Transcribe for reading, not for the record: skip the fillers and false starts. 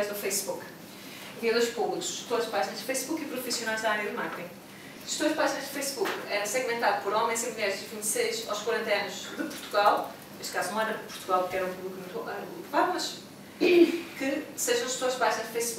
através do Facebook. Guias públicos, gestores de páginas de Facebook e profissionais da área de marketing. Gestores de páginas de Facebook era segmentado por homens e mulheres de 26 aos 40 anos de Portugal, neste caso não era de Portugal porque era um público muito ocupado, mas que sejam gestores de páginas de Facebook.